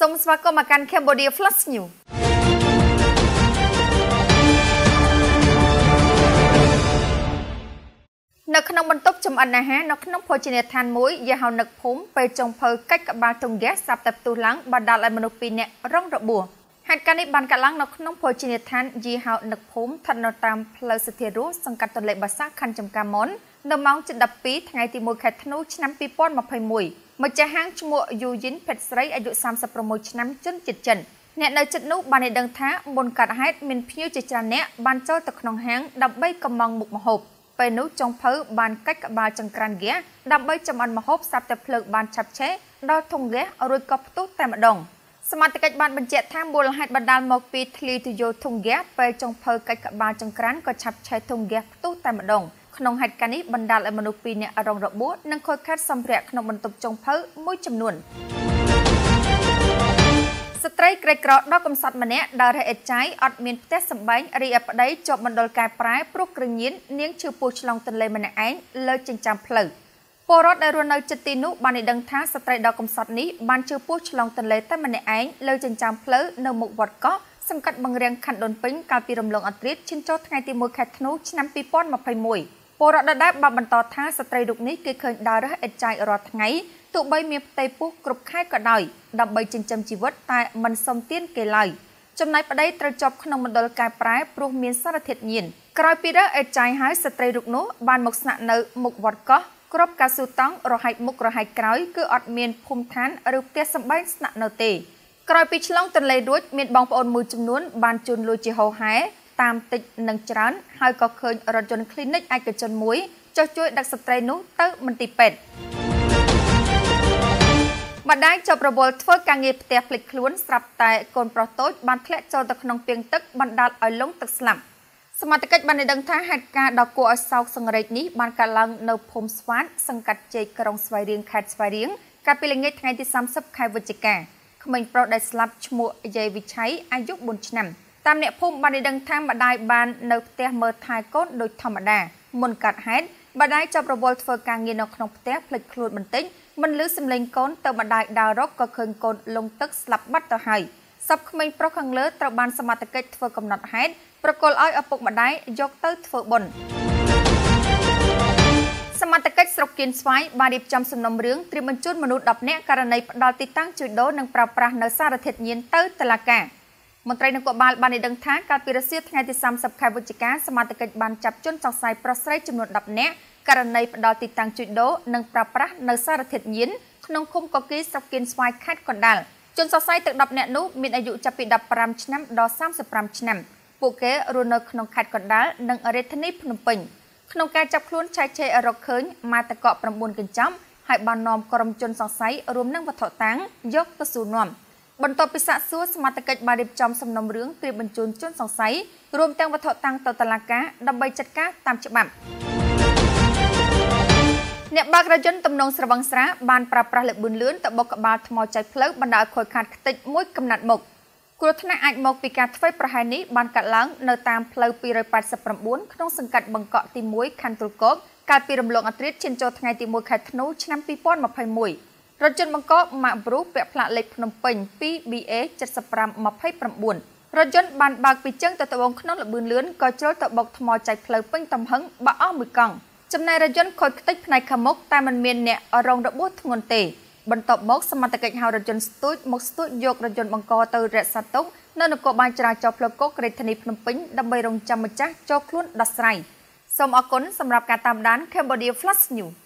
Sông Svakomakan Cambodia Flash News. Nợ khăn bận tốc chấm ăn nè há, nợ khăn phơi trên nền than muối, giờ hào nợ phốm, về trồng phơi cách cả ba thùng ghép sạp tập tu lắng, bà đà lại một pin nè, rong rọ bùa. Hạt cà ní bàn cả lắng nợ khăn phơi trên nền than, giờ hào nợ phốm, thành nợ tam, lời sự thiệt rú, song cả tuần lệ bà sát khăn chấm cá món, nợ máu trên đập pí, ngày thì mùi khai thân ú, năm pí pon mà phơi mùi, một trái hang chum mùa dù dính phết sấy, ai dụ sam sập promo năm chân chật chẩn. Nè nơi chật nú bà này đằng thá, bồn cả hết mình phiêu chỉ tràn nè, bàn cho tập nòng hang, đập bay cầm măng một hộp. Về nút trong phớ bàn cách bà chẳng cản ghé, đạm bây chấm ăn mà hốp sạp tập lực bàn chạp chế, đo thùng ghé rồi cọp tốt tại mặt đồng. Xem mặt cách bàn bình chạy tham bùa là hạt bàn đàn một vị thị thì vô thùng ghé, về trong phớ cách bà chẳng cản có chạp chế thùng ghé tốt tại mặt đồng. Khăn hạt cán ít bàn đàn lại một nụ vị nè ở rộng rộng bố, nâng khôi khát xâm rẹ khăn bàn tục trong phớ mỗi chấm nguồn. Trái cây cỏ đó cầm sọt mà nè, đào hệ trái, ở miền Tết sầm bánh, ri ở đấy chọn một đôi cài trái, buộc rừng nhín, niếng chư phu long tần lê mà nè ánh, lơ trên trăm phẩy. Porot đã run nơi chật tin nút, ban này đằng thá, trái đó cầm sọt ní, ban chư phu long tần lê tết mà nè ánh, lơ trên trăm phẩy, nâu một vọt có, xâm cắt bằng riêng khăn đồn pính, cà pi rồng lồng ở tuyết, trên chốt ngày tìm mùi khẹt nút, năm pi pon mà phải mùi. Porot đã đáp bà bàn tỏ thá, trái đục ní kê khơi đào hệ trái ở ngày. Tụ bay miệp tây phúc cục khai cả đời, đập bay trên châm chỉ vớt tại mình sông tiên kề lời. Trong này ở đây trời chọc không một đôi cài trái, buộc miếng sát là thiệt nhiên. Còi pi đó ở trái hái sợi đục nú, bàn một sạn nợ một vọt có, crop cá sấu tóng rồi hai mục rồi hai cõi cứ ọt miền phum thán ở đục tiết sông bãi sạn nợ tề. Còi pi long tần lê đuối miền bóng phồn mùi chum nuốn, bàn chun lùi chỉ hầu hái, tam tịch nâng chán, hai cọc khơi ở rộn clinic ai cả chân muối, cho chuỗi đặc sợi nú tới mình tì pet. Bạn đã chụp robot bồi phơi càng nghiệp tiệp lịch luồn sập tại cồn pro tốt bàn thẹt cho tập nông tiền tức bàn đặt ở lống tập sầm. Xem mặt cách bàn này đăng thái hạt ca đào cua sau sông rạch ní bàn cả lăng nộp phom xoắn sông cắt chế còng xoay riêng khát xoay riêng cắt pi ngay ngày thì sắm sấp khai vật chịch cả. Mình pro đại slap chmua dây vị cháy ai giúp buồn chầm. Tam nẹp phom bàn này đăng thái bàn đại bàn nộp tiệp mờ thái cốt đôi thầm mà đà muốn cắt hết. Bạn đã chụp robot phơi càng nghiệp nông tiệp lịch luồn bình tĩnh. Mình lưới xâm linh côn từ mặt đại đào rốt có khuyên côn lông tức lập bắt tờ hài. Sắp mình pro khăn lứa tạo bàn xa mặt kịch vừa cầm nọt hết, pro côn oi ở bụng mặt đáy dọc tới vừa bồn. Xa mặt kịch sọc kiến xoáy, bà điệp chăm xâm nông rướng, tìm mình chút mà nụ đọc nẹ cả này đào tí tăng chửi đố nâng pra pra nở xa ra thiệt nhiên tới tờ là cả. Một trái nâng của bà này đăng thác, cao pira siết ngay thì xăm sập khai vô trị cá, xa mặt kịch bàn chạp chôn chọc xài pro sấy chùm nụ đọc nẹ. Các bạn hãy đăng kí cho kênh lalaschool để không bỏ lỡ những video hấp dẫn. Hãy subscribe cho kênh Ghiền Mì Gõ để không bỏ lỡ những video hấp dẫn. Trong này là dân khối tích này khả mốc tại mình miền nẹ ở rộng độc bút nguồn tỷ. Bần tộc mốc xa mặt kịch hào là dân stút, một stút dược là dân bằng co từ rẻ xa tốt. Nơi nụ cổ bài trả cho phô cốt rệ thân nịp nông pính đâm bày rộng trăm một chắc cho khuôn đặt sài. Xong ở cốn xâm rạp cả tạm đán Cambodia Flash News.